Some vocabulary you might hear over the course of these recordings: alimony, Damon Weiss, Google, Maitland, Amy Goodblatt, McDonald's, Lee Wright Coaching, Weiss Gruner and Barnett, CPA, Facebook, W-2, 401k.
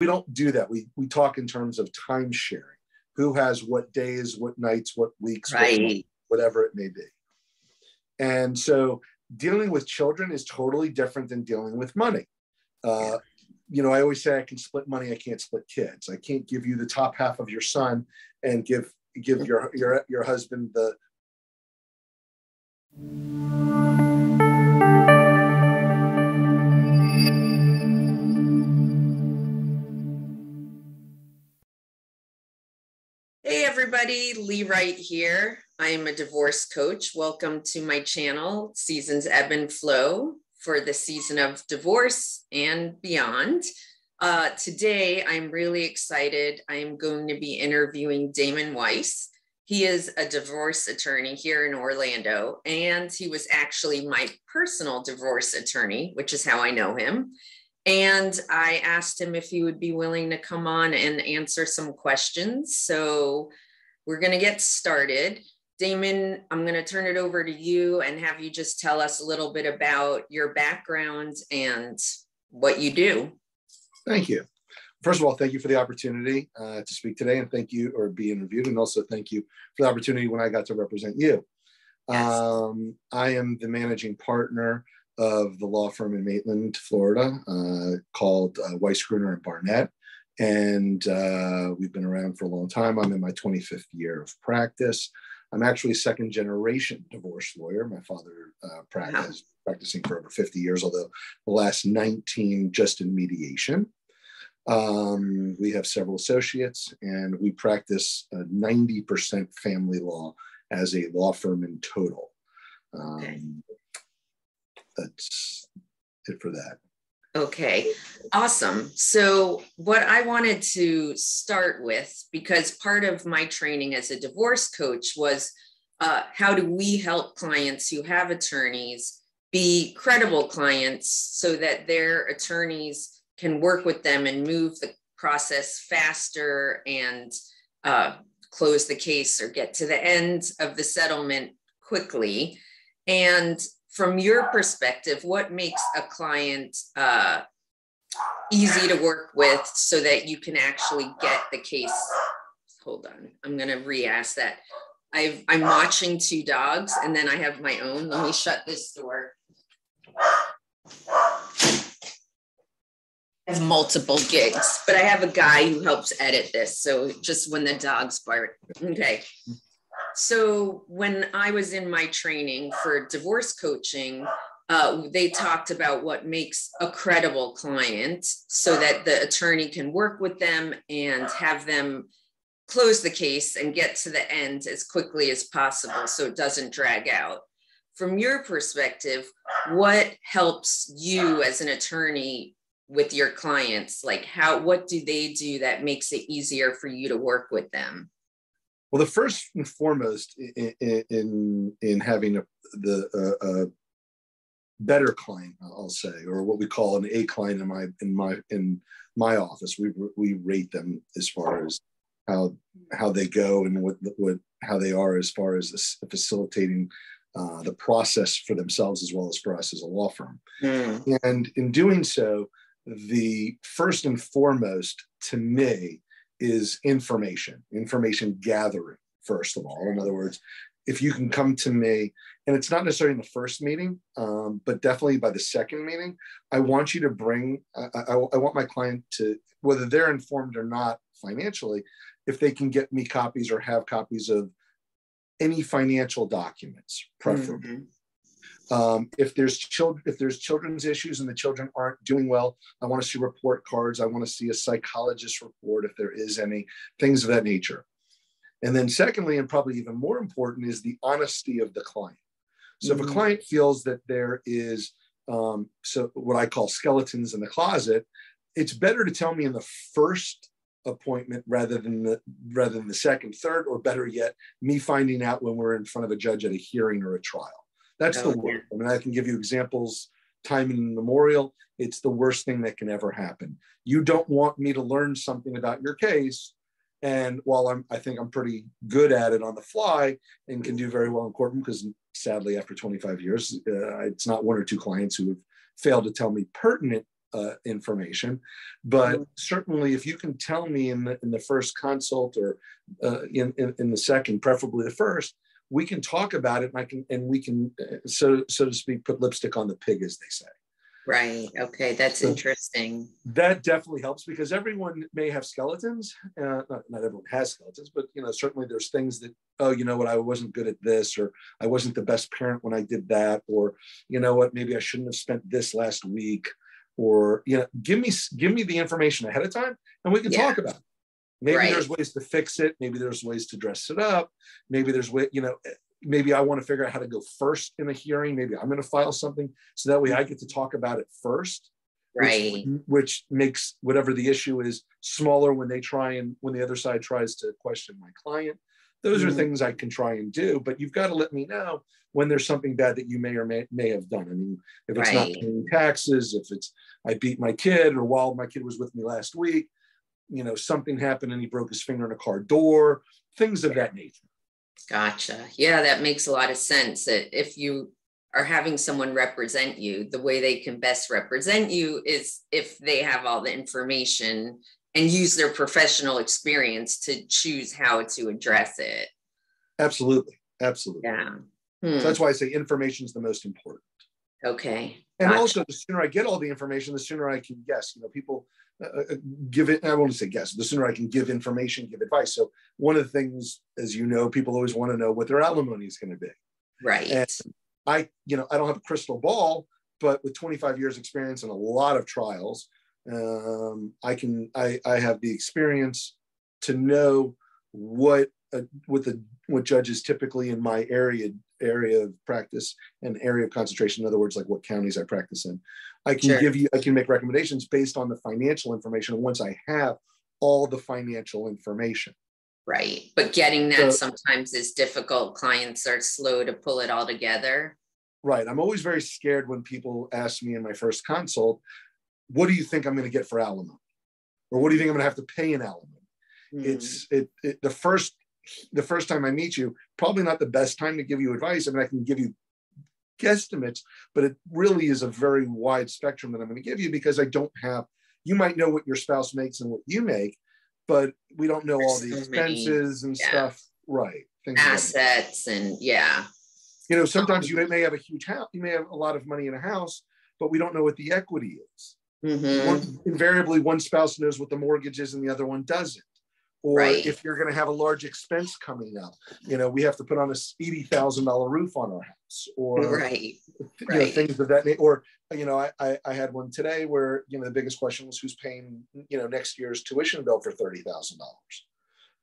We don't do that. We talk in terms of time sharing. Who has what days, what nights, what weeks, right, what month, whatever it may be. And so dealing with children is totally different than dealing with money. You know, I always say I can split money. I can't split kids. I can't give you the top half of your son and give your husband the. Hey everybody, Lee Wright here. I am a divorce coach. Welcome to my channel, Seasons Ebb and Flow, for the season of divorce and beyond. Today, I'm really excited. I'm going to be interviewing Damon Weiss. He is a divorce attorney here in Orlando, and he was actually my personal divorce attorney, which is how I know him. And I asked him if he would be willing to come on and answer some questions. So we're going to get started. Damon, I'm going to turn it over to you and have you just tell us a little bit about your background and what you do. Thank you. First of all, thank you for the opportunity to speak today and thank you or be interviewed. And also thank you for the opportunity when I got to represent you. Yes. I am the managing partner of the law firm in Maitland, Florida, called Weiss Gruner and Barnett. And we've been around for a long time. I'm in my 25th year of practice. I'm actually a second generation divorce lawyer. My father practicing for over 50 years, although the last 19 just in mediation. We have several associates and we practice 90% family law as a law firm in total. That's it for that. Okay, awesome. So what I wanted to start with, because part of my training as a divorce coach was how do we help clients who have attorneys be credible clients so that their attorneys can work with them and move the process faster and close the case or get to the end of the settlement quickly. And from your perspective, what makes a client easy to work with so that you can actually get the case? Hold on, I'm going to re-ask that. I'm watching two dogs and then I have my own. Let me shut this door. I have multiple gigs, but I have a guy who helps edit this. So just when the dogs bark, okay. So when I was in my training for divorce coaching, they talked about what makes a credible client so that the attorney can work with them and have them close the case and get to the end as quickly as possible so it doesn't drag out. From your perspective, what helps you as an attorney with your clients? Like what do they do that makes it easier for you to work with them? Well, the first and foremost in having a better client, I'll say, or what we call an A client in my office, we rate them as far as how they go and how they are as far as facilitating the process for themselves as well as for us as a law firm. Mm. And in doing so, the first and foremost to me is information gathering, first of all. In other words, if you can come to me, and it's not necessarily in the first meeting, but definitely by the second meeting, I want you to bring, I want my client to, whether they're informed or not financially, if they can get me copies or have copies of any financial documents, preferably. Mm-hmm. If there's children's issues and the children aren't doing well, I want to see report cards. I want to see a psychologist report if there is any, things of that nature. And then secondly, and probably even more important, is the honesty of the client. So mm-hmm. if a client feels that there is so what I call skeletons in the closet, it's better to tell me in the first appointment rather than the second, third, or better yet, me finding out when we're in front of a judge at a hearing or a trial. That's the worst. I mean, I can give you examples, time and memorial. It's the worst thing that can ever happen. You don't want me to learn something about your case. And while I think I'm pretty good at it on the fly and can do very well in courtroom, because sadly, after 25 years, it's not one or two clients who have failed to tell me pertinent information. But certainly if you can tell me in the first consult or in the second, preferably the first, we can talk about it, and we can, so to speak, put lipstick on the pig, as they say. Right. Okay. That's interesting. That definitely helps, because everyone may have skeletons. Not everyone has skeletons, but, certainly there's things that, oh, you know what, I wasn't good at this, or I wasn't the best parent when I did that, or, you know what, maybe I shouldn't have spent this last week, or, give me the information ahead of time and we can talk about it. Maybe there's ways to fix it. Maybe there's ways to dress it up. Maybe there's way, maybe I want to figure out how to go first in a hearing. Maybe I'm going to file something so that way I get to talk about it first, which makes whatever the issue is smaller when they try and when the other side tries to question my client. Those are things I can try and do, but you've got to let me know when there's something bad that you may or may have done. I mean, if it's not paying taxes, if it's I beat my kid, or while my kid was with me last week, something happened and he broke his finger in a car door, things of that nature. Gotcha. Yeah, that makes a lot of sense. That if you are having someone represent you, the way they can best represent you is if they have all the information and use their professional experience to choose how to address it. Absolutely. Absolutely. Yeah. So that's why I say information is the most important. Okay. And also, the sooner I get all the information, the sooner I can guess. People give it, I won't say guess, the sooner I can give information, give advice. So one of the things, as you know, people always want to know what their alimony is going to be. Right. And I don't have a crystal ball, but with 25 years experience and a lot of trials, I have the experience to know what judges typically in my area of practice and area of concentration, in other words, like what counties I practice in, I can make recommendations based on the financial information once I have all the financial information. Right. But getting that sometimes is difficult. Clients are slow to pull it all together. Right. I'm always very scared when people ask me in my first consult, what do you think I'm going to get for alimony? Or what do you think I'm going to have to pay in alimony? It's the first time I meet you, probably not the best time to give you advice. I mean, I can give you guesstimates, but it really is a very wide spectrum that I'm going to give you, because I don't have, you might know what your spouse makes and what you make, but we don't know all the expenses and stuff. Right. Assets and sometimes you may have a huge house, you may have a lot of money in a house, but we don't know what the equity is. Invariably, one spouse knows what the mortgage is and the other one doesn't. Or if you're going to have a large expense coming up, we have to put on a $80,000 roof on our house, or things of that nature. Or I had one today where the biggest question was who's paying next year's tuition bill for $30,000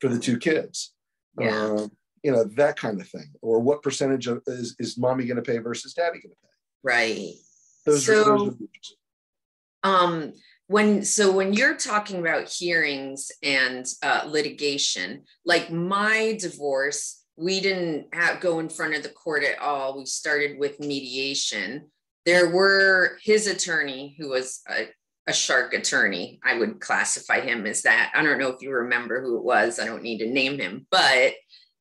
for the two kids, that kind of thing. Or what percentage is mommy going to pay versus daddy going to pay? Right. When you're talking about hearings and litigation, like my divorce, we didn't go in front of the court at all. We started with mediation. There were his attorney who was a shark attorney. I would classify him as that. I don't know if you remember who it was. I don't need to name him,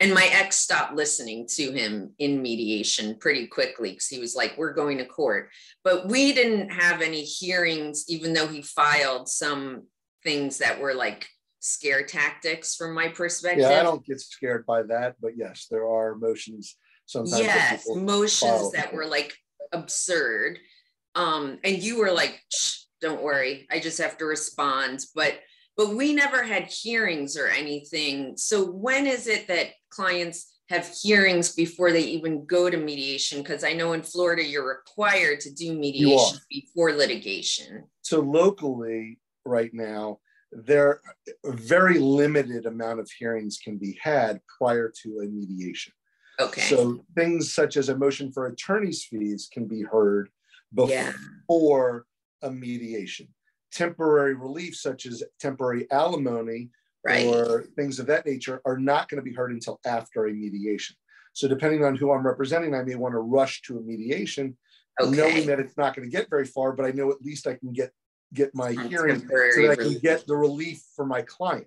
and my ex stopped listening to him in mediation pretty quickly because he was like, we're going to court. But we didn't have any hearings, even though he filed some things that were like scare tactics from my perspective. Yeah, I don't get scared by that. But yes, there are motions sometimes. Yes, motions that were like absurd. And you were like, don't worry, I just have to respond. But we never had hearings or anything. So when is it that clients have hearings before they even go to mediation? Because I know in Florida, you're required to do mediation before litigation. So locally right now, there a very limited amount of hearings can be had prior to a mediation. Okay. So things such as a motion for attorney's fees can be heard before a mediation. Temporary relief, such as temporary alimony or things of that nature, are not going to be heard until after a mediation. So depending on who I'm representing, I may want to rush to a mediation, knowing that it's not going to get very far, but I know at least I can get my hearing so that I can get the relief for my client.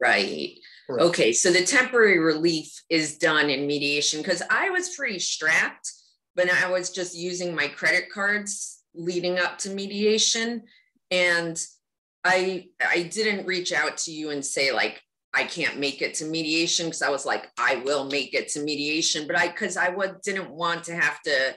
Right. Correct. Okay. So the temporary relief is done in mediation, because I was pretty strapped, but I was just using my credit cards leading up to mediation. And I didn't reach out to you and say, like, I can't make it to mediation, because I was like, I will make it to mediation, but I didn't want to have to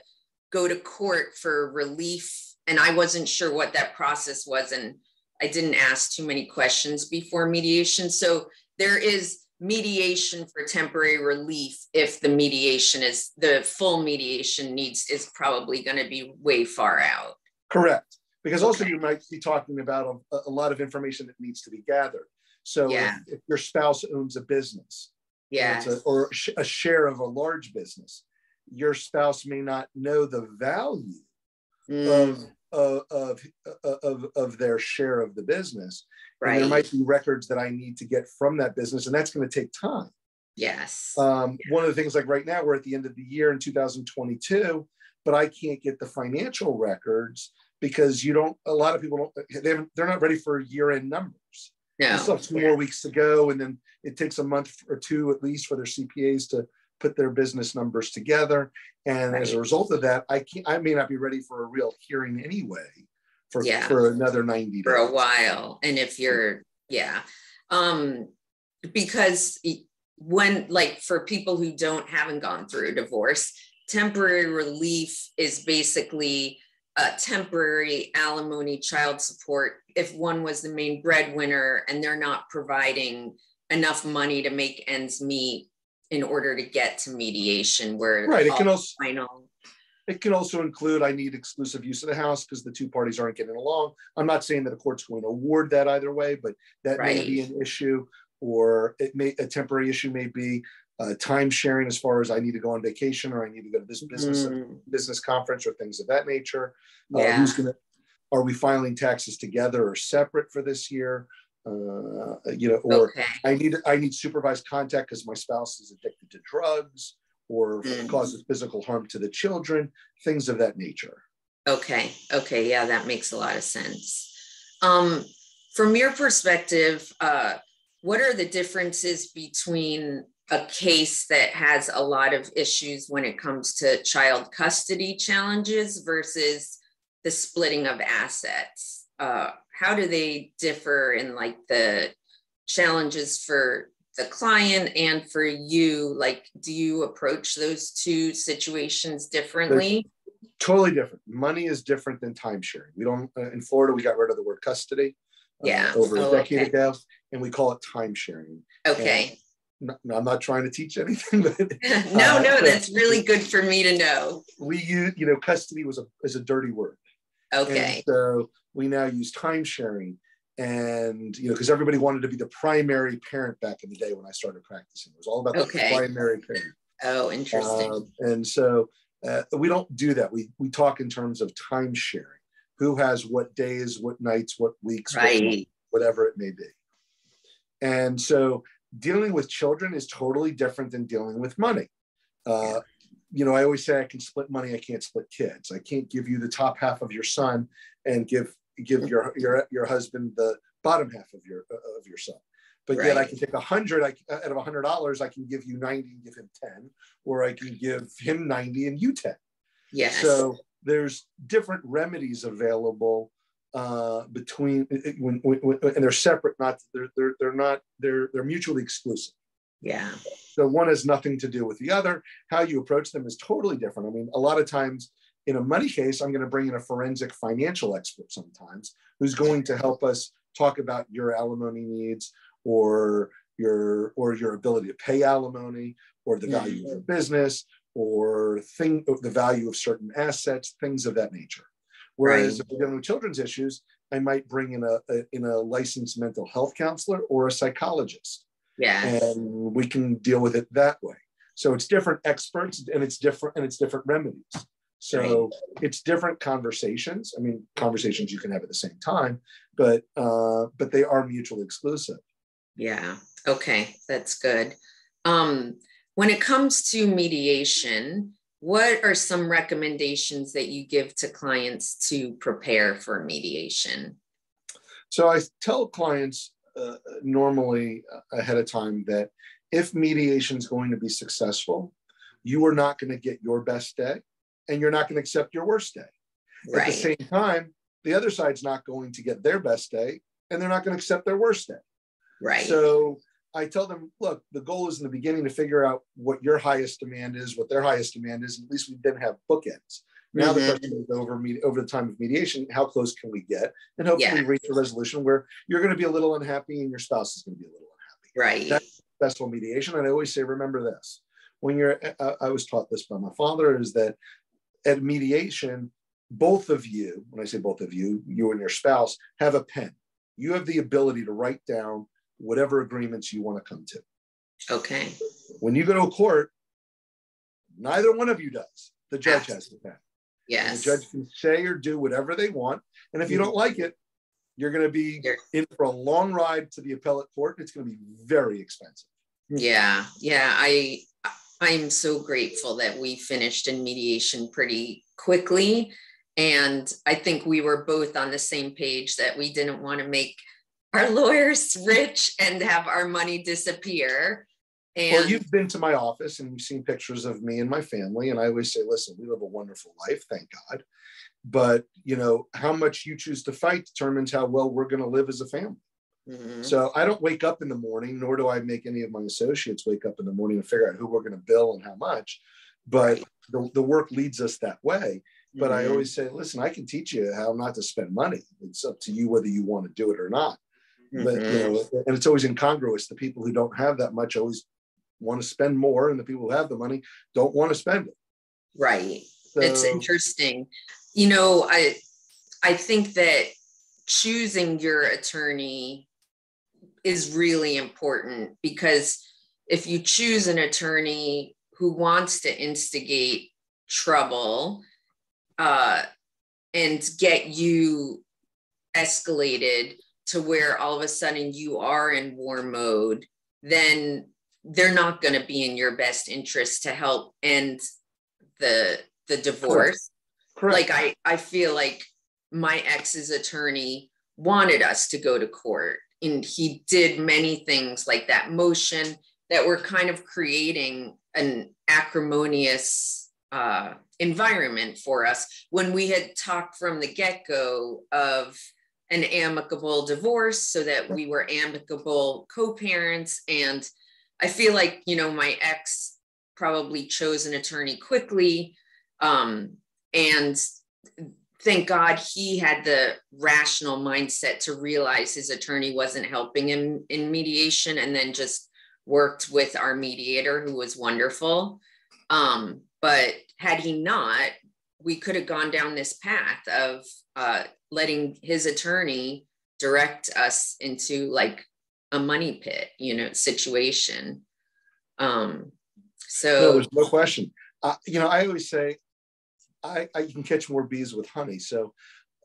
go to court for relief. And I wasn't sure what that process was. And I didn't ask too many questions before mediation. So there is mediation for temporary relief if the mediation is, the full mediation needs is probably going to be way far out. Correct. Because also you might be talking about a lot of information that needs to be gathered. So if your spouse owns a business, or a share of a large business, your spouse may not know the value of their share of the business. Right. And there might be records that I need to get from that business, and that's going to take time. Yes. One of the things, like right now, we're at the end of the year in 2022, but I can't get the financial records because they're not ready for year-end numbers. No. Still have 2 more weeks to go, and then it takes a month or 2 at least for their CPAs to put their business numbers together. And as a result of that, I may not be ready for a real hearing anyway for another 90 days. For a while. And if you're, because when, like, for people who haven't gone through a divorce, temporary relief is basically a temporary alimony, child support, if one was the main breadwinner and they're not providing enough money to make ends meet in order to get to mediation, where it can also include, I need exclusive use of the house because the 2 parties aren't getting along. I'm not saying that a court's going to award that either way, but that may be an issue, or a temporary issue may be time sharing, as far as I need to go on vacation, or I need to go to this business conference, or things of that nature. Are we filing taxes together or separate for this year? I need supervised contact because my spouse is addicted to drugs or causes physical harm to the children, things of that nature. Okay. Yeah, that makes a lot of sense. From your perspective, what are the differences between a case that has a lot of issues when it comes to child custody challenges versus the splitting of assets? How do they differ in, like, the challenges for the client and for you? Like, do you approach those 2 situations differently? They're totally different. Money is different than time sharing. We don't, in Florida, we got rid of the word custody over a decade ago, and we call it time sharing. Okay. I'm not trying to teach anything. But, no, that's really good for me to know. We use, custody is a dirty word. Okay. And so we now use time sharing, and, because everybody wanted to be the primary parent back in the day when I started practicing. It was all about the primary parent. Oh, interesting. And so we don't do that. We talk in terms of time sharing. Who has what days, what nights, what weeks, whatever it may be. And so dealing with children is totally different than dealing with money. I always say I can split money, I can't split kids. I can't give you the top half of your son and give your husband the bottom half of your son. But yet I can take out of $100, I can give you 90 and give him 10, or I can give him 90 and you 10. Yes. So there's different remedies available between when and they're separate. They're mutually exclusive. Yeah. So one has nothing to do with the other. How you approach them is totally different. I mean, a lot of times in a money case, I'm going to bring in a forensic financial expert sometimes who's going to help us talk about your alimony needs or your ability to pay alimony, or the value of your business, or the value of certain assets, things of that nature. Whereas if we're dealing with children's issues, I might bring in a licensed mental health counselor or a psychologist. Yes. And we can deal with it that way. So it's different experts, and it's different remedies. So it's different conversations. I mean, conversations you can have at the same time, but they are mutually exclusive. Yeah. Okay. That's good. When it comes to mediation, what are some recommendations that you give to clients to prepare for mediation? So I tell clients normally ahead of time that if mediation is going to be successful, you are not going to get your best day, and you're not going to accept your worst day. At the same time, the other side's not going to get their best day, and they're not going to accept their worst day. Right. So I tell them, look, the goal is in the beginning to figure out what your highest demand is, what their highest demand is. At least we didn't have bookends. Now the question is over the time of mediation, how close can we get? And hopefully reach a resolution where you're going to be a little unhappy and your spouse is going to be a little unhappy. Right. That's successful mediation. And I always say, remember this. When you're, I was taught this by my father, is that at mediation, both of you, when I say both of you, you and your spouse, have a pen. You have the ability to write down whatever agreements you want to come to. Okay. When you go to a court, neither one of you does. The judge has the pen. Yes. And the judge can say or do whatever they want. And if you don't like it, you're going to be in for a long ride to the appellate court. It's going to be very expensive. Yeah. Yeah. I'm so grateful that we finished in mediation pretty quickly. And I think we were both on the same page that we didn't want to make our lawyers rich and have our money disappear. And well, you've been to my office and you've seen pictures of me and my family. And I always say, listen, we live a wonderful life, thank God. But, you know, how much you choose to fight determines how well we're going to live as a family. Mm-hmm. So I don't wake up in the morning, nor do I make any of my associates wake up in the morning and figure out who we're going to bill and how much. But the work leads us that way. But I always say, listen, I can teach you how not to spend money. It's up to you whether you want to do it or not. But, you know, and it's always incongruous. The people who don't have that much always want to spend more, and the people who have the money don't want to spend it. Right. So, it's interesting. You know, I think that choosing your attorney is really important, because if you choose an attorney who wants to instigate trouble and get you escalated to where all of a sudden you are in war mode, then they're not going to be in your best interest to help end the divorce. Correct. Like I feel like my ex's attorney wanted us to go to court, and he did many things like that motion that were kind of creating an acrimonious environment for us, when we had talked from the get-go of an amicable divorce so that we were amicable co-parents. And I feel like, you know, my ex probably chose an attorney quickly. And thank God he had the rational mindset to realize his attorney wasn't helping him in mediation, and then just worked with our mediator, who was wonderful. But had he not, we could have gone down this path of letting his attorney direct us into like a money pit, you know, situation. So there's no question. You know, I always say, I can catch more bees with honey. So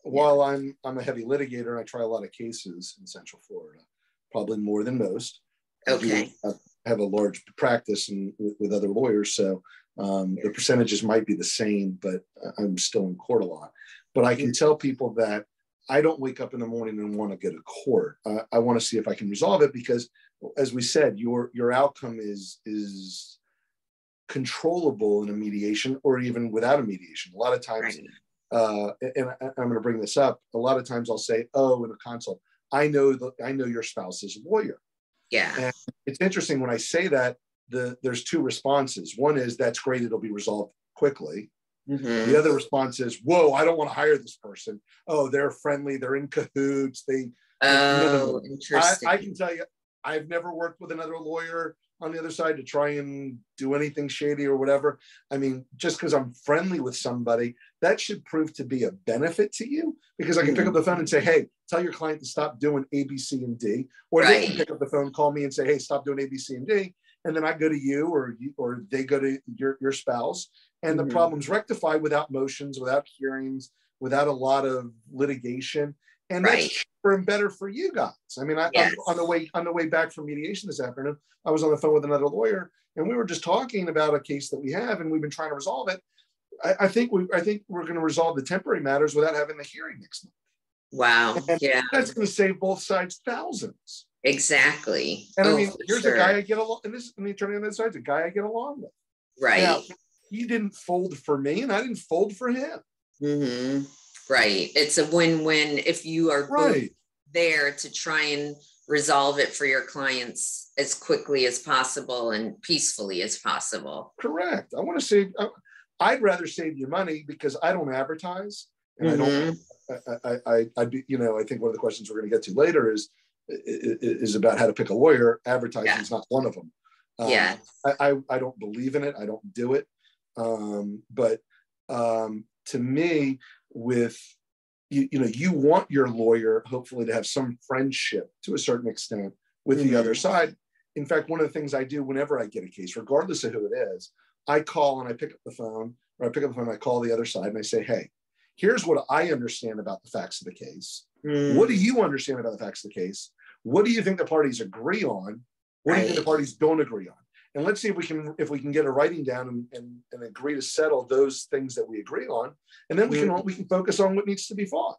while I'm a heavy litigator, and I try a lot of cases in Central Florida, probably more than most. Okay. I have a large practice and with other lawyers, so the percentages might be the same, but I'm still in court a lot. But I can tell people that I don't wake up in the morning and want to go to court. I want to see if I can resolve it, because, as we said, your outcome is controllable in a mediation, or even without a mediation. A lot of times, and I'm going to bring this up, a lot of times I'll say, oh, in a consult, I know your spouse's lawyer. Yeah. And it's interesting when I say that, there's two responses. One is, that's great, it'll be resolved quickly. Mm-hmm. The other response is, whoa, I don't want to hire this person. Oh, they're friendly, they're in cahoots. Interesting. I can tell you, I've never worked with another lawyer on the other side to try and do anything shady or whatever. I mean, just because I'm friendly with somebody, that should prove to be a benefit to you, because I can pick up the phone and say, hey, tell your client to stop doing A, B, C, and D. Or they can pick up the phone, call me and say, hey, stop doing A, B, C, and D. And then I go to you, or they go to your spouse, and the problem's rectified without motions, without hearings, without a lot of litigation. And that's cheaper and better for you guys. I mean, on the way back from mediation this afternoon, I was on the phone with another lawyer, and we were just talking about a case that we have, and we've been trying to resolve it. I think we're going to resolve the temporary matters without having the hearing next month. Wow. And that's going to save both sides thousands. Exactly. And I mean, here's a guy I get along, and this is the attorney on the other side, a guy I get along with. Right. Now, he didn't fold for me, and I didn't fold for him. Mm-hmm. Right. It's a win-win if you are right. there to try and resolve it for your clients as quickly as possible and peacefully as possible. Correct. I want to save, I'd rather save you money because I don't advertise. And I you know, I think one of the questions we're going to get to later is about how to pick a lawyer. Advertising is not one of them. I don't believe in it. I don't do it. But to me, with, you know, you want your lawyer hopefully to have some friendship to a certain extent with the other side. In fact, one of the things I do whenever I get a case, regardless of who it is, I call and I pick up the phone, I call the other side and I say, hey, here's what I understand about the facts of the case. What do you understand about the facts of the case? What do you think the parties agree on? What do you think the parties don't agree on? And let's see if we can get a writing down and agree to settle those things that we agree on. And then we can focus on what needs to be fought.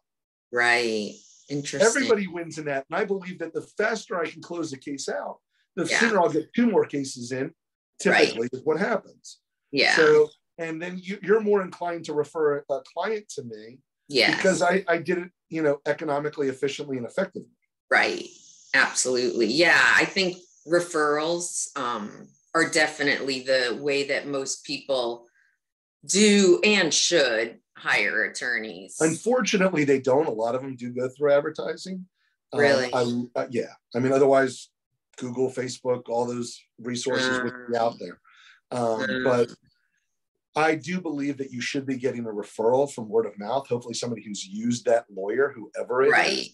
Right. Interesting. Everybody wins in that. And I believe that the faster I can close the case out, the sooner I'll get two more cases in, typically is what happens. Yeah. So, and then you're more inclined to refer a client to me because I did it, you know, economically, efficiently, and effectively. Right. Absolutely. Yeah. I think referrals, are definitely the way that most people do and should hire attorneys. Unfortunately, they don't. A lot of them do go through advertising. Really? Yeah. I mean, otherwise, Google, Facebook, all those resources would be out there. But I do believe that you should be getting a referral from word of mouth. Hopefully, somebody who's used that lawyer, whoever it is. Right.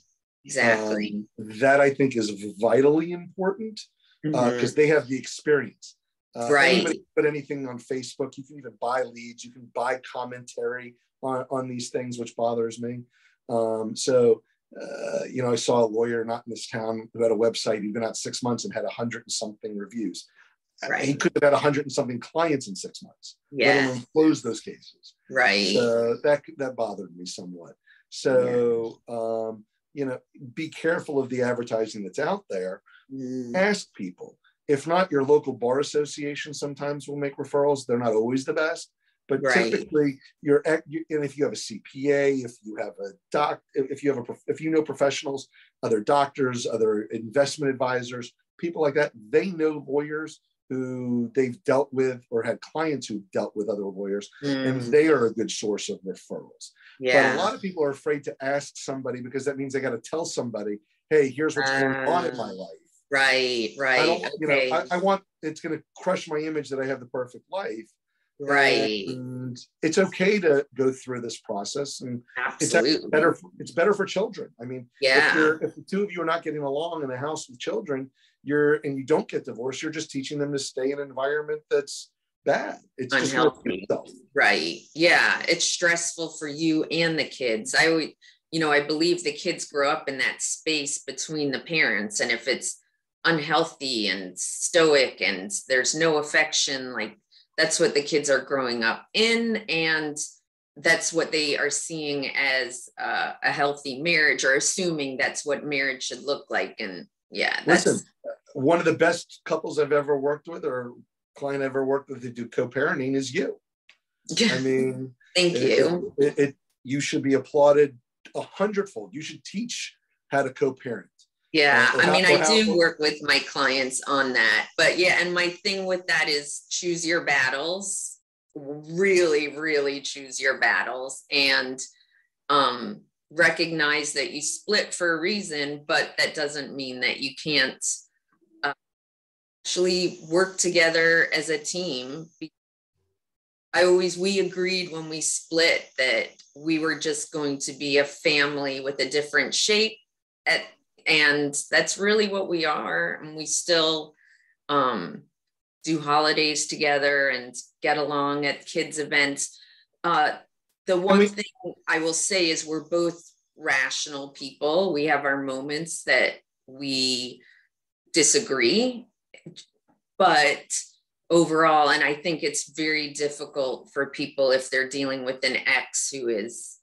Exactly. That I think is vitally important. Because they have the experience. Anybody can put anything on Facebook. You can even buy leads. You can buy commentary on these things, which bothers me. You know, I saw a lawyer not in this town who had a website. He'd been out 6 months and had 100-something reviews. Right. He could have had 100-something clients in 6 months. Yeah. Let alone close those cases. Right. So that bothered me somewhat. So, you know, be careful of the advertising that's out there. Ask people. If not, your local bar association sometimes will make referrals. They're not always the best, but typically and if you have a CPA, if you have a doc, if you know professionals, other doctors, other investment advisors, people like that, they know lawyers who they've dealt with or had clients who've dealt with other lawyers, and they are a good source of referrals. But a lot of people are afraid to ask somebody because that means they got to tell somebody, hey, here's what's going on in my life. Right. I don't, you know, I want, it's going to crush my image that I have the perfect life. Right. And it's okay to go through this process. And it's better for children. I mean, if the two of you are not getting along in a house with children, and you don't get divorced, you're just teaching them to stay in an environment that's bad. It's unhealthy. Right. Yeah. It's stressful for you and the kids. You know, I believe the kids grow up in that space between the parents. And if it's unhealthy and stoic and there's no affection, like that's what the kids are growing up in. And that's what they are seeing as a healthy marriage, or assuming that's what marriage should look like. And listen, one of the best couples I've ever worked with, or client I've ever worked with to do co-parenting, is you. I mean, thank you. You should be applauded 100-fold. You should teach how to co-parent. I mean, I do work with my clients on that, but and my thing with that is choose your battles. Really choose your battles, and recognize that you split for a reason, but that doesn't mean that you can't actually work together as a team. We agreed when we split that we were just going to be a family with a different shape, and that's really what we are. And we still do holidays together and get along at kids' events. Thing I will say is we're both rational people. We have our moments that we disagree, but overall, and I think it's very difficult for people if they're dealing with an ex who is,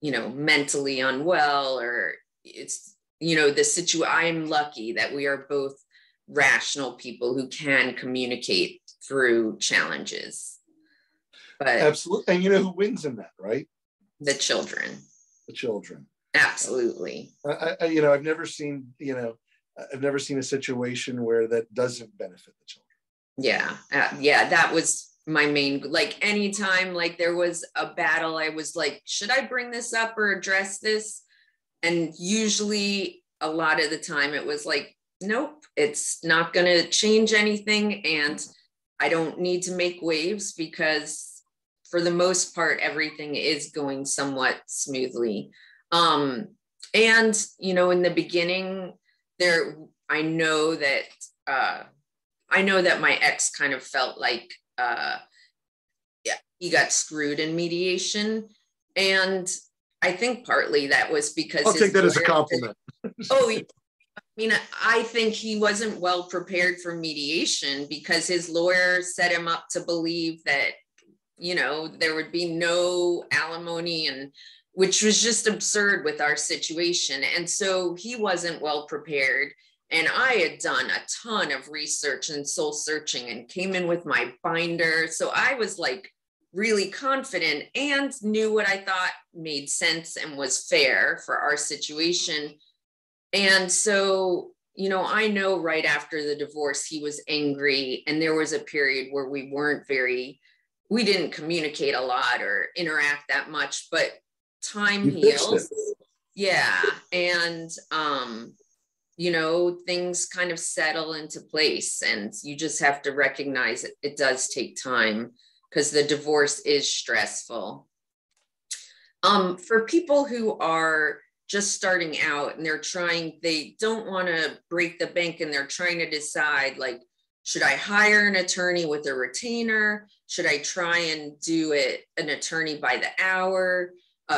you know, mentally unwell, or it's, you know, the situation. I'm lucky that we are both rational people who can communicate through challenges. But absolutely. And you know who wins in that, right? The children. the children. Absolutely. I've never seen a situation where that doesn't benefit the children. Yeah. That was my main, anytime, there was a battle, I was like, should I bring this up or address this? And usually a lot of the time it was like, nope, it's not going to change anything. And I don't need to make waves because for the most part, everything is going somewhat smoothly. In the beginning there, I know that my ex kind of felt like, he got screwed in mediation. And I think partly that was because I'll take that as a compliment. I think he wasn't well prepared for mediation because his lawyer set him up to believe that, there would be no alimony, and which was just absurd with our situation. And so he wasn't well prepared. And I had done a ton of research and soul searching and came in with my binder. So I was really confident and knew what I thought made sense and was fair for our situation. And so, I know right after the divorce, he was angry. And there was a period where we didn't communicate a lot or interact that much, but time heals. Yeah. And, things kind of settle into place, and you just have to recognize it does take time because the divorce is stressful. For people who are just starting out and they don't want to break the bank and they're trying to decide, should I hire an attorney with a retainer? Should I try and do an attorney by the hour?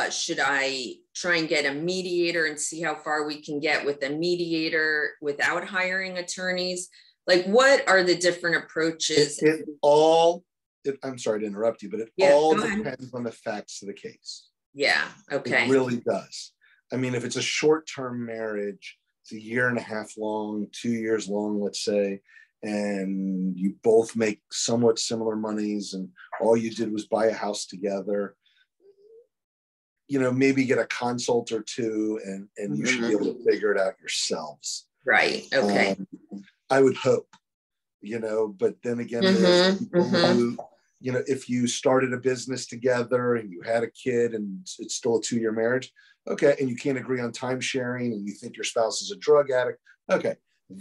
Should I try and get a mediator and see how far we can get with a mediator without hiring attorneys? What are the different approaches? I'm sorry to interrupt you, but it all depends on the facts of the case. Yeah. Okay. It really does. If it's a short-term marriage, it's 1.5 years long, 2 years long, let's say, and you both make somewhat similar monies and all you did was buy a house together, maybe get a consult or two and you should be able to figure it out yourselves. Right. Okay. I would hope, but then again, there's people who, if you started a business together and you had a kid and it's still a 2-year marriage, okay. And you can't agree on time sharing and you think your spouse is a drug addict. Okay.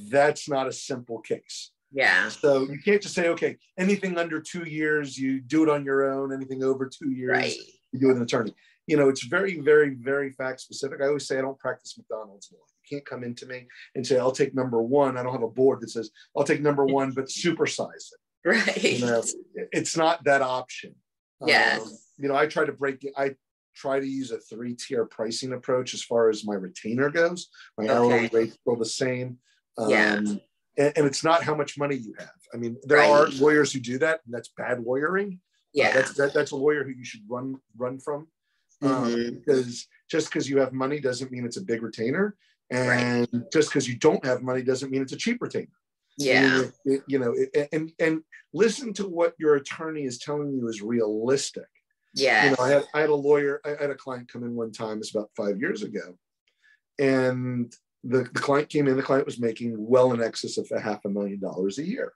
That's not a simple case. Yeah. So you can't just say, okay, anything under 2 years, you do it on your own. Anything over 2 years, you do it with an attorney. It's very, very, very fact specific. I always say I don't practice McDonald's law. You can't come into me and say, I'll take number one. I don't have a board that says, I'll take number one, but supersize it. Right. It's not that option. Yes. I try to use a 3-tier pricing approach as far as my retainer goes. My hourly rate's still the same. And it's not how much money you have. There are lawyers who do that, and that's bad lawyering. Yeah. That's a lawyer who you should run from. Because just because you have money doesn't mean it's a big retainer, and just because you don't have money doesn't mean it's a cheap retainer. Yeah, and listen to what your attorney is telling you is realistic. Yeah, I had a lawyer. I had a client come in one time. It's about 5 years ago, and the client came in. The client was making well in excess of $500,000 a year,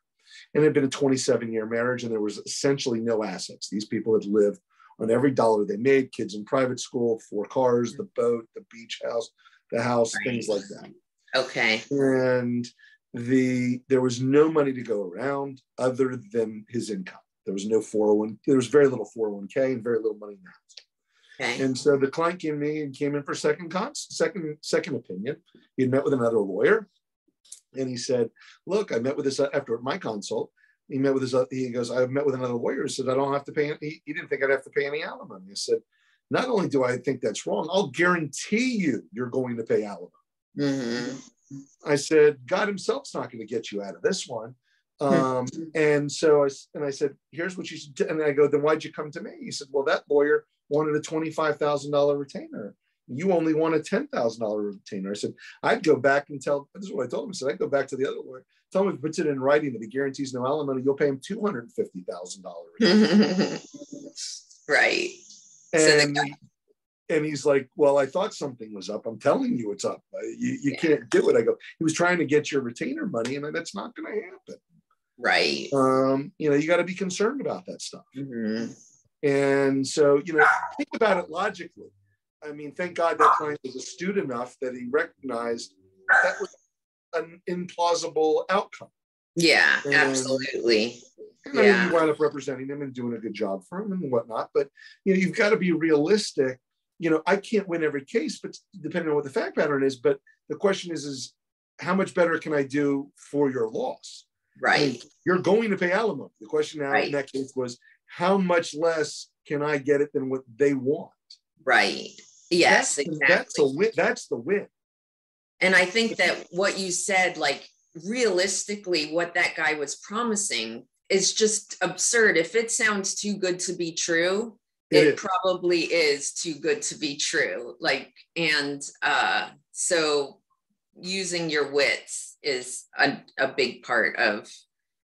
and it had been a 27-year marriage, and there was essentially no assets. These people had lived on every dollar they made, kids in private school, 4 cars, the boat, the beach house, the house, things like that. Okay. And there was no money to go around other than his income. There was no 401. There was very little 401k and very little money in the house. Okay. And so the client came in for second opinion. He had met with another lawyer, and he said, "Look, I met with this after my consult." He met with his. He goes, "I've met with another lawyer who said I don't have to pay." He didn't think I'd have to pay any alimony. I said, "Not only do I think that's wrong, I'll guarantee you're going to pay alimony." Mm-hmm. I said, "God Himself's not going to get you out of this one." And I said, "Here's what you should do." And I go, "Then why'd you come to me?" He said, "Well, that lawyer wanted a $25,000 retainer. You only want a $10,000 retainer." I said, "I'd go back and tell," this is what I told him. I said, "I'd go back to the other lawyer. Tell him if he puts it in writing that he guarantees no alimony, you'll pay him $250,000. Right. And so And he's like, well, I thought something was up. I'm telling you it's up. You can't do it. I go, he was trying to get your retainer money, and that's not going to happen. Right. You know, you got to be concerned about that stuff. Mm-hmm. And so, you know, think about it logically. I mean, thank God that client was astute enough that he recognized that was an implausible outcome. Yeah, and, absolutely. And yeah. I mean, you wind up representing him and doing a good job for him and whatnot. But, you know, you've got to be realistic. You know, I can't win every case, but depending on what the fact pattern is. But the question is how much better can I do for your loss? Right. I mean, you're going to pay alimony. The question now in that case was, how much less can I get it than what they want? Right. Yes, exactly. That's a win. That's the win. And I think that what you said, like realistically, what that guy was promising is just absurd. If it sounds too good to be true, it probably is too good to be true. Like, and so using your wits is a big part of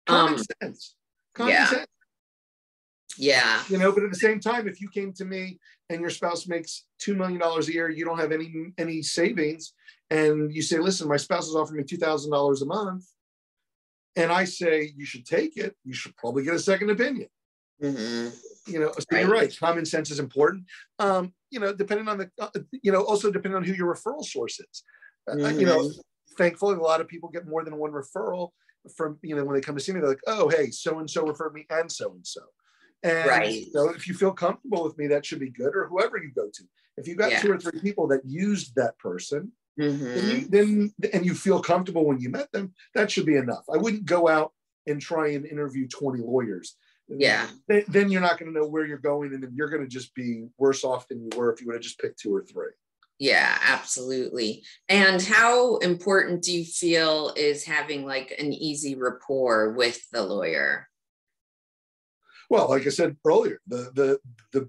common sense. Common sense. Yeah. You know, but at the same time, if you came to me and your spouse makes $2 million a year, you don't have any savings, and you say, listen, my spouse is offering me $2,000 a month, and I say, you should take it, you should probably get a second opinion. Mm-hmm. You know, so you're right. Common sense is important. You know, depending on the, you know, also depending on who your referral source is. Mm-hmm. You know, thankfully, a lot of people get more than one referral from, you know, when they come to see me, they're like, oh, hey, so-and-so referred me and so-and-so. And so if you feel comfortable with me, that should be good. Or whoever you go to, if you've got 2 or 3 people that used that person, mm-hmm. then you feel comfortable when you met them, that should be enough. I wouldn't go out and try and interview 20 lawyers. Yeah. Then you're not going to know where you're going, and then you're going to just be worse off than you were if you would have just picked 2 or 3. Yeah, absolutely. And how important do you feel is having like an easy rapport with the lawyer? Well, like I said earlier, the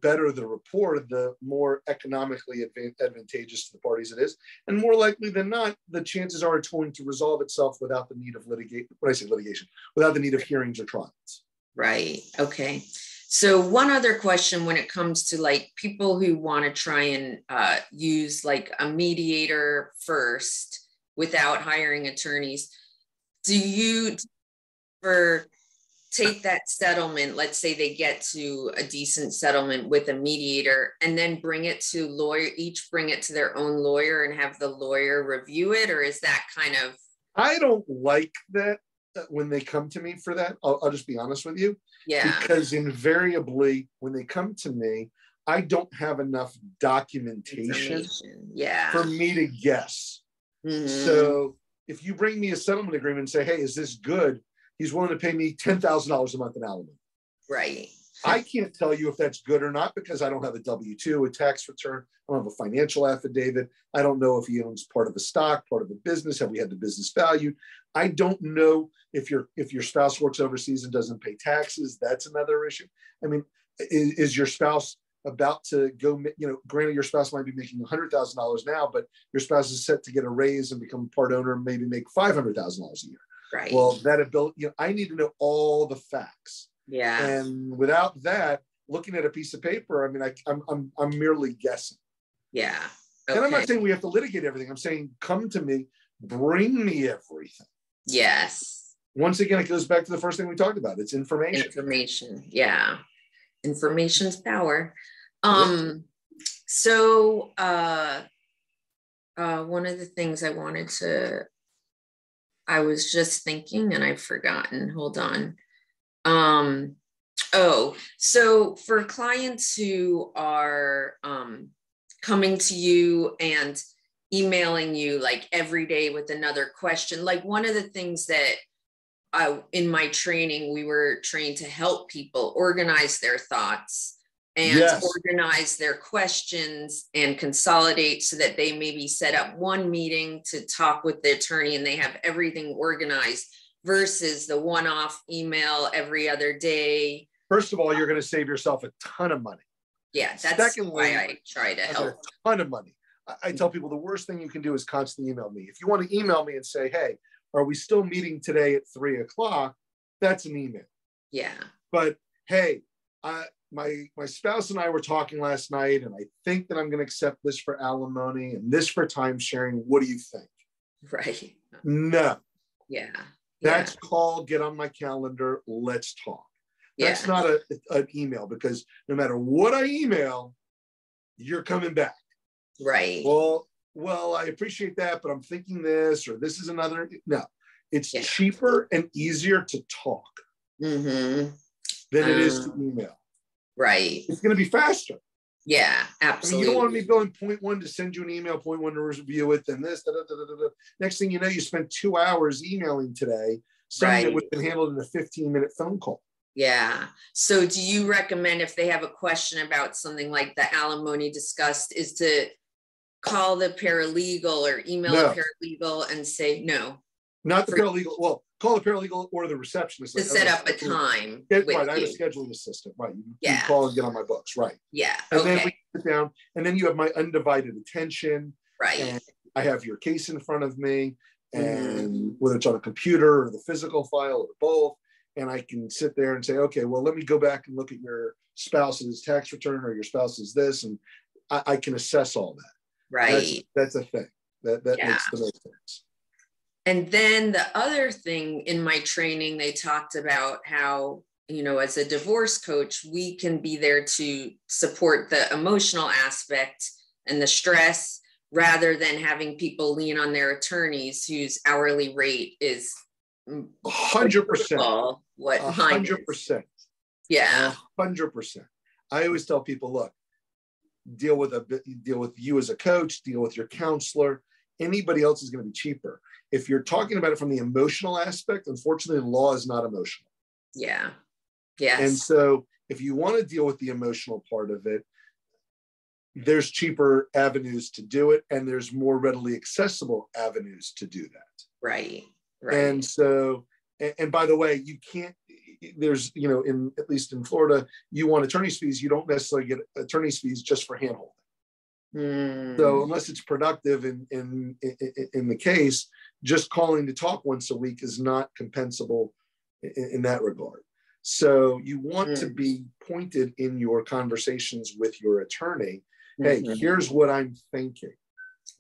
better the rapport, the more economically advantageous to the parties it is. And more likely than not, the chances are it's going to resolve itself without the need of litigation, when I say litigation, without the need of hearings or trials. Right. Okay. So one other question when it comes to like people who want to try and use like a mediator first without hiring attorneys, do you prefer take that settlement, let's say they get to a decent settlement with a mediator, and then bring it to lawyer, each bring it to their own lawyer and have the lawyer review it? Or is that kind of... I don't like that when they come to me for that. I'll just be honest with you. Yeah. Because invariably when they come to me, I don't have enough documentation for me to guess. Mm-hmm. So if you bring me a settlement agreement and say, hey, is this good? He's willing to pay me $10,000 a month in alimony. Right. I can't tell you if that's good or not because I don't have a W-2, a tax return. I don't have a financial affidavit. I don't know if he owns part of a stock, part of a business. Have we had the business valued? I don't know if your spouse works overseas and doesn't pay taxes. That's another issue. I mean, is your spouse about to go, you know, granted your spouse might be making $100,000 now, but your spouse is set to get a raise and become part owner and maybe make $500,000 a year. Right. Well, that ability, you know, I need to know all the facts. Yeah. And without that, looking at a piece of paper, I mean, I'm merely guessing. Yeah. Okay. And I'm not saying we have to litigate everything. I'm saying come to me, bring me everything. Yes. Once again, it goes back to the first thing we talked about. It's information. Information. Yeah. Information's power. So one of the things I was just thinking and I've forgotten. Hold on. So for clients who are coming to you and emailing you like every day with another question, like one of the things that in my training, we were trained to help people organize their thoughts and organize their questions and consolidate so that they maybe set up one meeting to talk with the attorney and they have everything organized versus the one-off email every other day. First of all, you're going to save yourself a ton of money. Yeah, that's why I try to help. A ton of money. I tell people the worst thing you can do is constantly email me. If you want to email me and say, hey, are we still meeting today at 3 o'clock? That's an email. Yeah. But hey, my spouse and I were talking last night, and I think that I'm going to accept this for alimony and this for time sharing. What do you think? Right. No. Yeah. That's called get on my calendar. Let's talk. That's not an email, because no matter what I email, you're coming back. Right. Well, I appreciate that, but I'm thinking this, or this is another. No, it's cheaper and easier to talk than it is to email. Right. It's going to be faster. Yeah, absolutely. I mean, you don't want me going point one to send you an email, point one to review it, then this, Next thing you know, you spent 2 hours emailing today, something that would have been handled in a 15-minute phone call. Yeah. So do you recommend, if they have a question about something like the alimony discussed, is to call the paralegal or email the paralegal and say no? Not the paralegal. Well, call the paralegal or the receptionist. To set up a time. Right. I have a scheduling assistant. Right. You call and get on my books. Right. Yeah. And then we sit down, and then you have my undivided attention. Right. And I have your case in front of me, and whether it's on a computer or the physical file or both. And I can sit there and say, okay, well, let me go back and look at your spouse's tax return or your spouse's this. And I can assess all that. Right. That's a thing. That makes the most sense. And then the other thing in my training, they talked about how, you know, as a divorce coach, we can be there to support the emotional aspect and the stress, rather than having people lean on their attorneys whose hourly rate is 100%. What 100%? Yeah, 100%. I always tell people, look, deal with you as a coach, deal with your counselor. Anybody else is going to be cheaper. If you're talking about it from the emotional aspect, unfortunately, the law is not emotional. Yeah. Yes. And so if you want to deal with the emotional part of it, there's cheaper avenues to do it, and there's more readily accessible avenues to do that. Right. Right. And so, and by the way, you can't, there's, you know, in, at least in Florida, you want attorney's fees. You don't necessarily get attorney's fees just for handholding. So unless it's productive in the case, just calling to talk once a week is not compensable in that regard. So you want to be pointed in your conversations with your attorney. Hey, here's what I'm thinking.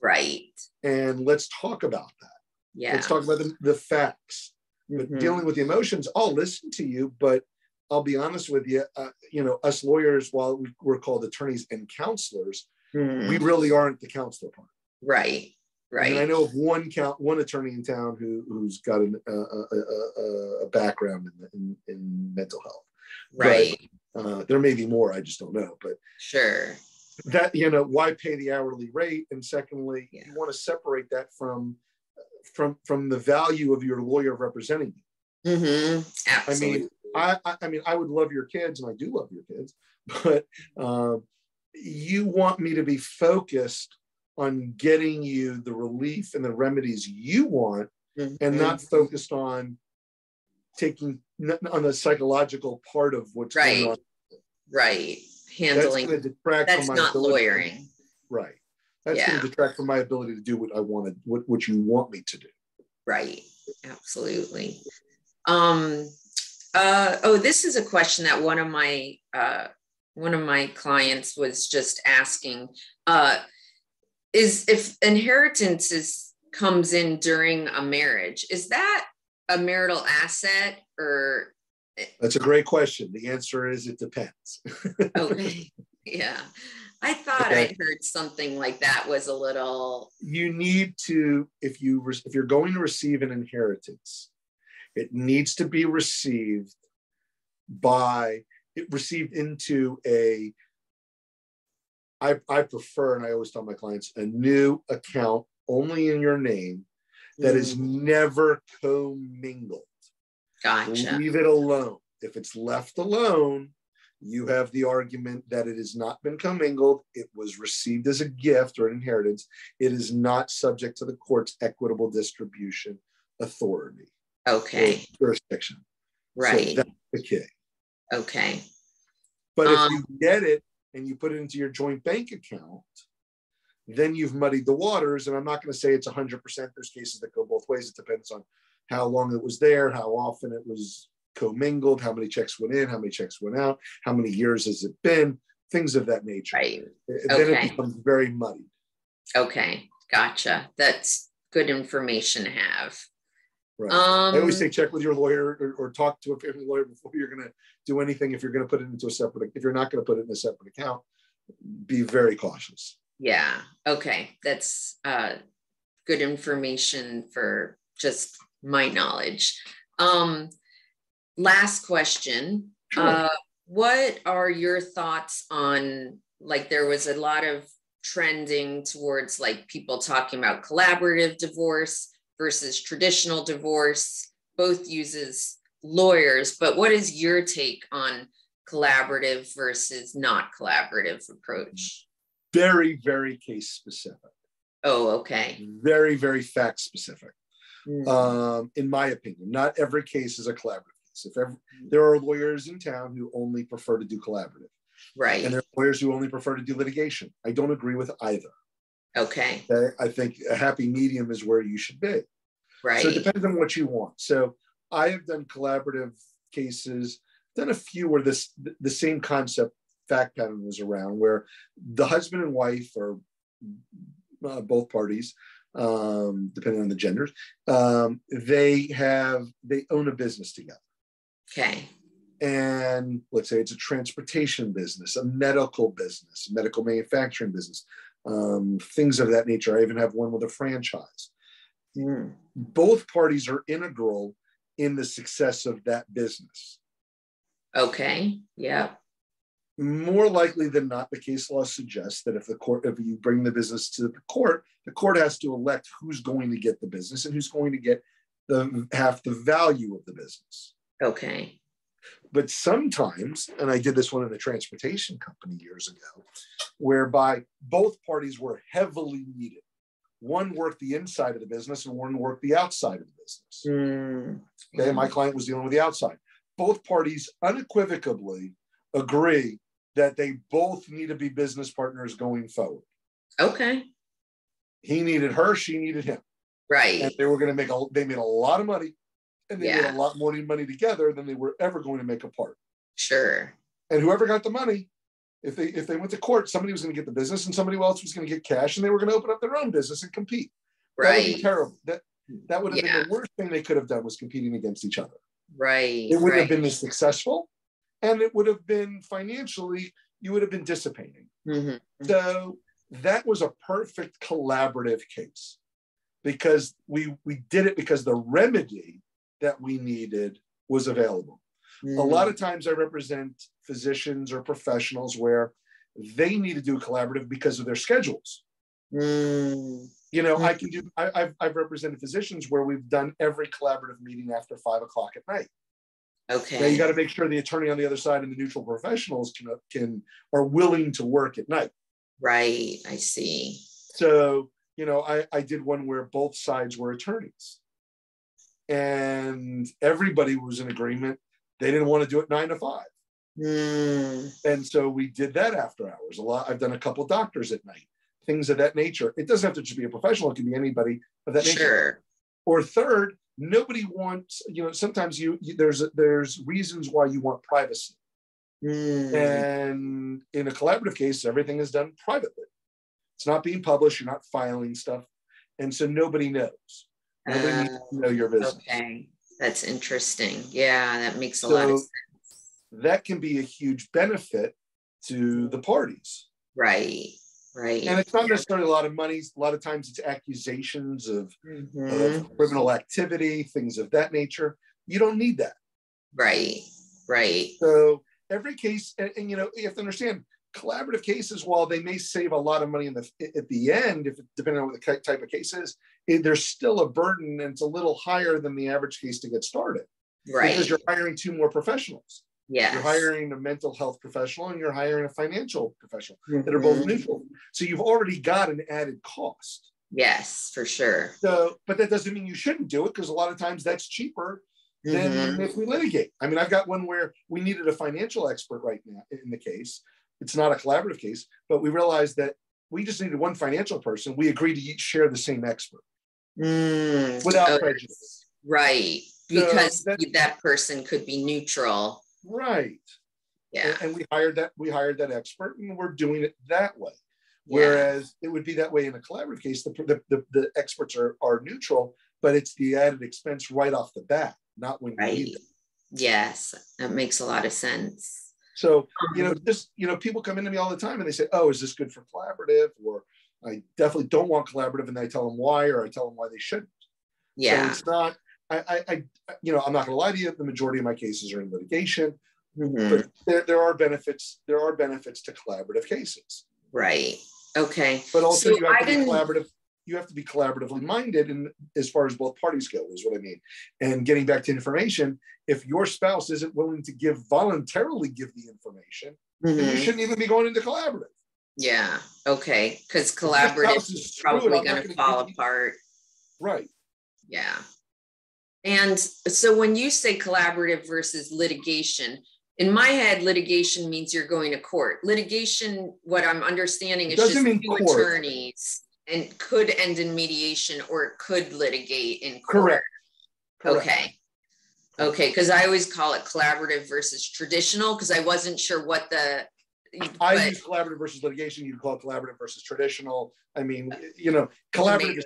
Right. And let's talk about that. Yeah. Let's talk about the facts. But dealing with the emotions, I'll listen to you, but I'll be honest with you, you know, us lawyers, while we're called attorneys and counselors, we really aren't the counselor part. Right. Right. And I know of one attorney in town who's got a background in mental health. Right. But, there may be more. I just don't know. But sure. That, you know, why pay the hourly rate? And secondly, you want to separate that from the value of your lawyer representing you. Absolutely. I mean, I would love your kids, and I do love your kids, but you want me to be focused on getting you the relief and the remedies you want, and not focused on on the psychological part of what's going on. Right. Handling. That's going to detract from my ability. Lawyering. Right. That's going to detract from my ability to do what I wanted, what you want me to do. Right. Absolutely. This is a question that one of my clients was just asking, is if inheritance comes in during a marriage, is that a marital asset or? That's a great question. The answer is it depends. Okay. Yeah. I thought I heard something like that was a little. You need to, if you're going to receive an inheritance, it needs to be received into a, I prefer, and I always tell my clients, a new account only in your name that is never commingled. Gotcha. Leave it alone. If it's left alone, you have the argument that it has not been commingled. It was received as a gift or an inheritance. It is not subject to the court's equitable distribution authority. Okay. Jurisdiction. Right. So that's the key. Okay. But if you get it and you put it into your joint bank account, then you've muddied the waters. And I'm not going to say it's 100%. There's cases that go both ways. It depends on how long it was there, how often it was commingled, how many checks went in, how many checks went out, how many years has it been, things of that nature. Right. Then it becomes very muddy. Okay, gotcha. That's good information to have. Right. I always say check with your lawyer or talk to a family lawyer before you're going to do anything. If you're going to put it into a separate, if you're not going to put it in a separate account, be very cautious. Yeah. Okay. That's good information for just my knowledge. Last question. Sure. What are your thoughts on, like, there was a lot of trending towards like people talking about collaborative divorce versus traditional divorce, both uses lawyers, but what is your take on collaborative versus not collaborative approach? Very, very case specific. Oh, okay. Very, very fact specific. In my opinion, not every case is a collaborative case. There are lawyers in town who only prefer to do collaborative. Right. And there are lawyers who only prefer to do litigation. I don't agree with either. Okay. I think a happy medium is where you should be. Right. So it depends on what you want. So I have done collaborative cases, done a few where the same concept fact pattern was around, where the husband and wife or both parties, depending on the genders, they own a business together. Okay. And let's say it's a transportation business, a medical business, medical manufacturing business, things of that nature. I even have one with a franchise. Both parties are integral in the success of that business. Okay. Yeah. More likely than not, the case law suggests that if you bring the business to the court has to elect who's going to get the business and who's going to get half the value of the business. Okay. But sometimes, and I did this one in a transportation company years ago, whereby both parties were heavily needed. One worked the inside of the business and one worked the outside of the business. Okay, my client was dealing with the outside. Both parties unequivocally agree that they both need to be business partners going forward. Okay. He needed her, she needed him. Right. And they made a lot of money. And they made a lot more money together than they were ever going to make apart. Sure. And whoever got the money, if they went to court, somebody was going to get the business and somebody else was going to get cash, and they were going to open up their own business and compete. Right. That would be terrible. That would have been the worst thing they could have done, was competing against each other. Right. It wouldn't have been as successful, and it would have been financially, you would have been dissipating. Mm-hmm. So that was a perfect collaborative case, because we did it because the remedy that we needed was available. A lot of times I represent physicians or professionals where they need to do collaborative because of their schedules. You know, I've represented physicians where we've done every collaborative meeting after 5 o'clock at night. Okay. Now you got to make sure the attorney on the other side and the neutral professionals are willing to work at night. Right, I see. So, you know, I did one where both sides were attorneys. And everybody was in agreement. They didn't want to do it 9 to 5. And so we did that after hours. I've done a couple doctors at night, things of that nature. It doesn't have to just be a professional. It can be anybody of that nature. Sure. Or third, nobody wants, you know, sometimes there's reasons why you want privacy. And in a collaborative case, everything is done privately. It's not being published. You're not filing stuff. And so nobody knows. Nobody needs to know your business. Okay, that's interesting. Yeah, that makes a lot of sense. That can be a huge benefit to the parties. Right, right. And it's not necessarily a lot of money. A lot of times it's accusations of criminal activity, things of that nature. You don't need that. Right, right. So every case, and you know, you have to understand, collaborative cases, while they may save a lot of money at the end, depending on what the type of case is, there's still a burden, and it's a little higher than the average case to get started. Right. Because you're hiring two more professionals. Yeah. You're hiring a mental health professional and you're hiring a financial professional that are both neutral. So you've already got an added cost. Yes, for sure. So, but that doesn't mean you shouldn't do it, because a lot of times that's cheaper than if we litigate. I mean, I've got one where we needed a financial expert right now in the case. It's not a collaborative case, but we realized that we just needed one financial person. We agreed to share the same expert without prejudice. Right. because that person could be neutral. Right. Yeah. And we hired that expert, and we're doing it that way. Whereas it would be that way in a collaborative case, the experts are neutral, but it's the added expense right off the bat, not when you need them. Yes, that makes a lot of sense. So, people come into me all the time and they say, oh, is this good for collaborative? Or I definitely don't want collaborative. And I tell them why, or I tell them why they shouldn't. Yeah. So it's not, I'm not going to lie to you. The majority of my cases are in litigation, but there are benefits to collaborative cases. Right. Okay. But also you have to be collaboratively minded, and as far as both parties go is what I mean. And getting back to information, if your spouse isn't willing to voluntarily give the information, then you shouldn't even be going into collaborative. Yeah. Okay. Because collaborative is probably going to fall apart. Right. Yeah. And so when you say collaborative versus litigation, in my head, litigation means you're going to court. Litigation, what I'm understanding, is just two attorneys, and could end in mediation, or it could litigate in court. Correct. Okay, because I always call it collaborative versus traditional, because I wasn't sure what use collaborative versus litigation. You'd call it collaborative versus traditional. I mean, collaborative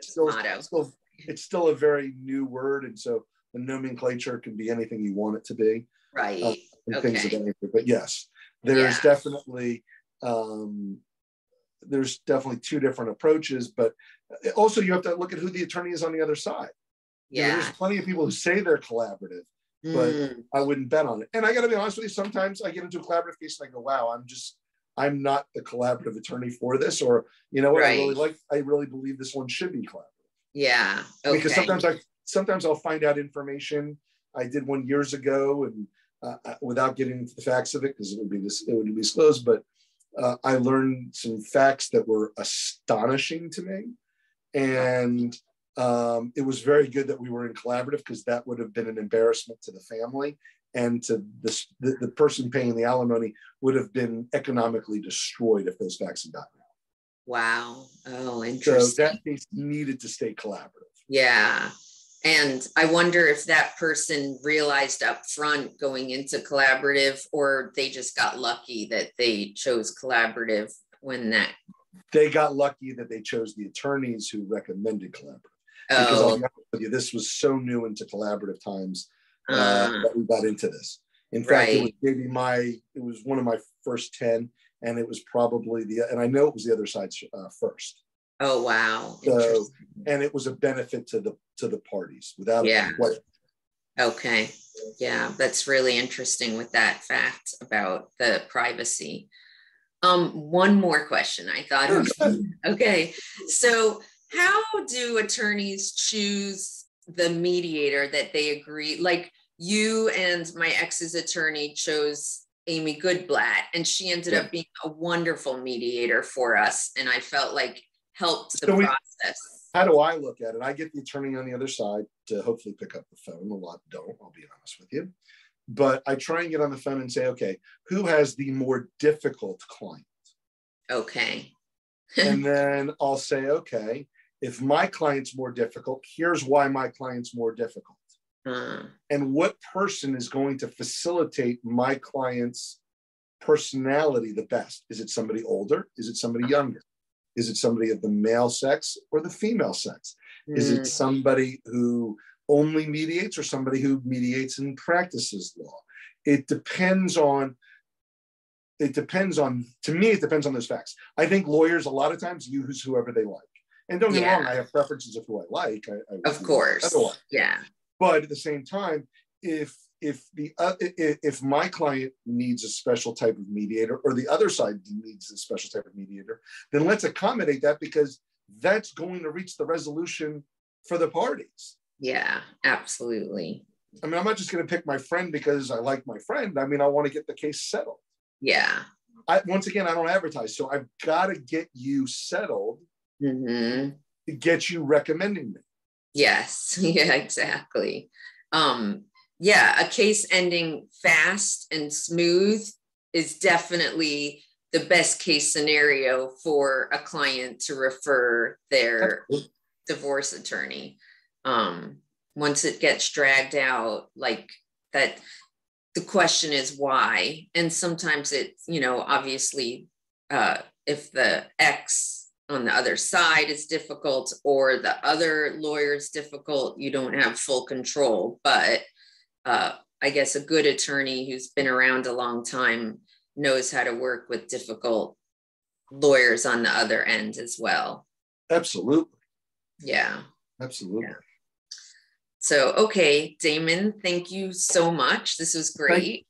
is still a very new word, and so the nomenclature can be anything you want it to be. Right. Things of that nature. But yes, there's definitely two different approaches, but also you have to look at who the attorney is on the other side. Yeah. There's plenty of people who say they're collaborative, but I wouldn't bet on it. And I got to be honest with you, sometimes I get into a collaborative case and I go, wow, I'm not the collaborative attorney for this, or you know what, I really believe this one should be collaborative. Yeah. Okay. Because sometimes I'll find out information. I did one years ago, and without getting into the facts of it, because it would be disclosed, but I learned some facts that were astonishing to me, and it was very good that we were in collaborative, because that would have been an embarrassment to the family, and to the person paying the alimony would have been economically destroyed if those facts had gotten out. Wow! Oh, interesting. So that case needed to stay collaborative. Yeah. And I wonder if that person realized up front going into collaborative, or they just got lucky that they chose collaborative when that. They got lucky that they chose the attorneys who recommended collaborative. Oh. Because I'll be honest with you, this was so new into collaborative times that we got into this. In fact, it was maybe one of my first 10, and it was probably and I know it was the other side's first. Oh, wow. So, and it was a benefit to the parties without a question. Okay. Yeah. That's really interesting with that fact about the privacy. One more question I thought. Okay. So how do attorneys choose the mediator that they agree? Like you and my ex's attorney chose Amy Goodblatt, and she ended up being a wonderful mediator for us. And I felt like helped the process. How do I look at it? I get the attorney on the other side to hopefully pick up the phone. A lot don't, I'll be honest with you. But I try and get on the phone and say, okay, who has the more difficult client? Okay. And then I'll say, okay, if my client's more difficult, here's why my client's more difficult. And what person is going to facilitate my client's personality the best? Is it somebody older? Is it somebody younger? Is it somebody of the male sex or the female sex? Is it somebody who only mediates, or somebody who mediates and practices law? It depends on those facts. I think lawyers a lot of times use whoever they like. And don't get me wrong, I have preferences of who I like. I of course. Otherwise. Yeah. But at the same time, if my client needs a special type of mediator, or the other side needs a special type of mediator, then let's accommodate that, because that's going to reach the resolution for the parties. Yeah, absolutely. I mean, I'm not just going to pick my friend because I like my friend. I mean, I want to get the case settled. Yeah. Once again, I don't advertise. So I've got to get you settled to get you recommending me. Yes. Yeah, exactly. Yeah, a case ending fast and smooth is definitely the best case scenario for a client to refer their divorce attorney. once it gets dragged out like that, the question is why. And sometimes it's, you know, obviously if the ex on the other side is difficult or the other lawyer is difficult, you don't have full control. But I guess a good attorney who's been around a long time knows how to work with difficult lawyers on the other end as well. Absolutely. Yeah. Absolutely. Yeah. So, okay, Damon, thank you so much. This was great.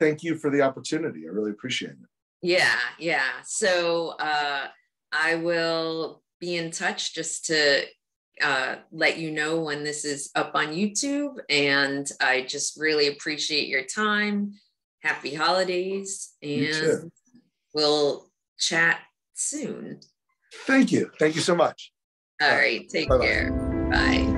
Thank you for the opportunity. I really appreciate it. Yeah, yeah. So I will be in touch just to let you know when this is up on YouTube. And I just really appreciate your time. Happy holidays. And we'll chat soon. Thank you. Thank you so much. All right. Take care. Bye.